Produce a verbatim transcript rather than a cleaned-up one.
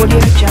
Audio Jungle.